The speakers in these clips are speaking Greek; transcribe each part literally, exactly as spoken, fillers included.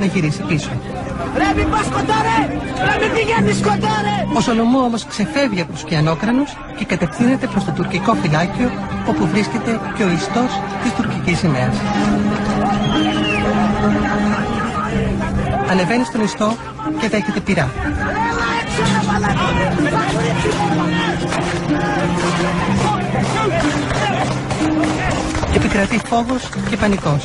να γυρίσει πίσω. Ρε μην πας κοντά ρε! Ρε μην πηγαίνεις κοντά ρε! Ο Σολωμό όμως ξεφεύγει από τους Κιανόκρανους και κατευθύνεται προς το τουρκικό φυλάκιο όπου βρίσκεται και ο ιστός της τουρκικής σημαίας. Ανεβαίνει στον ιστό και δέχεται πυρά. Επικρατεί φόβος και πανικός.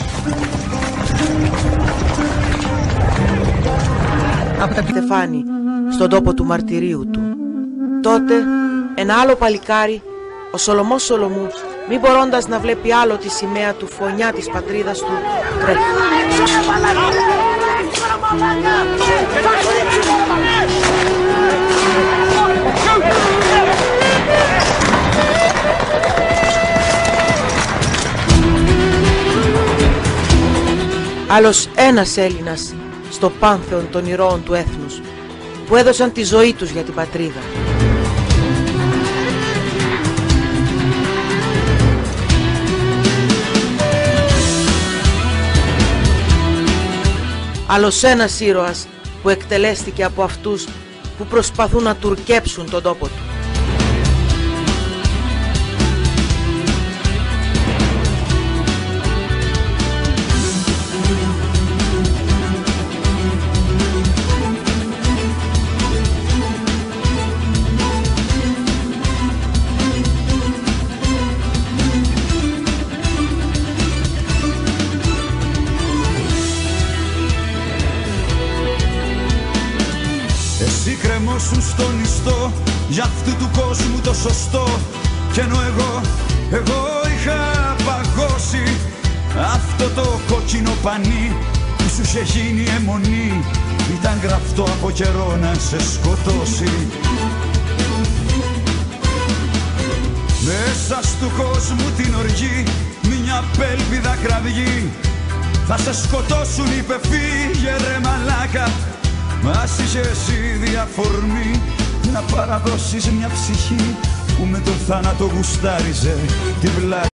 Από τα στεφάνι στον τόπο του μαρτυρίου του. Τότε ένα άλλο παλικάρι, ο Σολωμός Σολωμού, μη μπορώντας να βλέπει άλλο τη σημαία του, φωνιά της πατρίδας του, τρέχει. Άλλος ένας Έλληνας στο πάνθεον των ηρώων του έθνους, που έδωσαν τη ζωή τους για την πατρίδα. Άλλος ένας ήρωας που εκτελέστηκε από αυτούς που προσπαθούν να τουρκέψουν τον τόπο του. Εσύ κρεμόσουν στον ιστό για αυτού του κόσμου το σωστό. Κι ενώ εγώ, εγώ είχα παγώσει αυτό το κόκκινο πανί που σου είχε γίνει αιμονή. Ήταν γραφτό από καιρό να σε σκοτώσει. Μέσα στου κόσμου την οργή μια πέλπιδα κραυγή. Θα σε σκοτώσουν, είπε, φύγε ρε μαλάκα. Μας είχες ήδη αφορμή να παραδώσεις μια ψυχή που με τον θάνατο γουστάριζε τη βλάκα.